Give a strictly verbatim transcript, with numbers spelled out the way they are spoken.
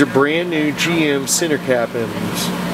These are brand new G M center cap emblems.